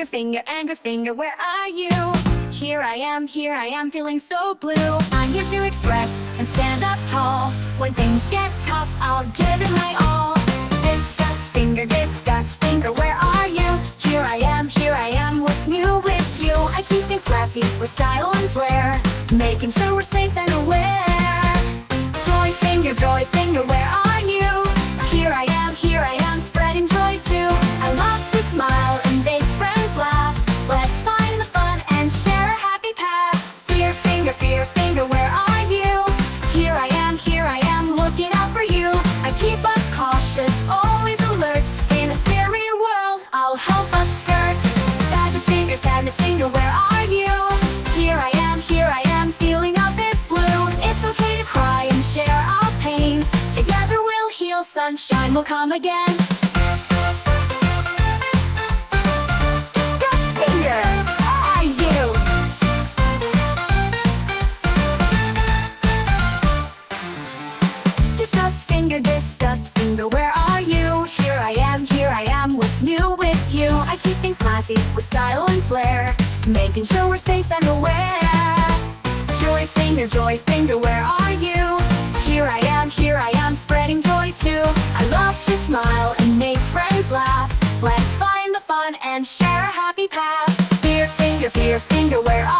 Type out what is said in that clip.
Anger finger, anger finger, where are you? Here I am feeling so blue. I'm here to express and stand up tall. When things get tough, I'll give it my all. Discuss finger, where are you? Here I am, what's new with you? I keep things classy with style and flair, making sure we're safe and aware. Joy finger, where are you? Here I am, spreading joy too. I love to smile and make friends laugh. Let's find the fun and share a happy path. Fear finger, where are you? Here I am, looking out for you. I keep us cautious, always alert. In a scary world, I'll help us skirt. Sadness finger, where are you? Here I am, feeling a bit blue. It's okay to cry and share our pain. Together we'll heal, sunshine will come again. Disgust finger, where are you? Disgust finger, where are you? Here I am, what's new with you? I keep things classy with style and flair, making sure we're safe and aware. Joy finger, where are you? Here I am, spreading joy too. I love to smile and make friends laugh. Let's find the fun and share a happy path. Fear finger, where are you?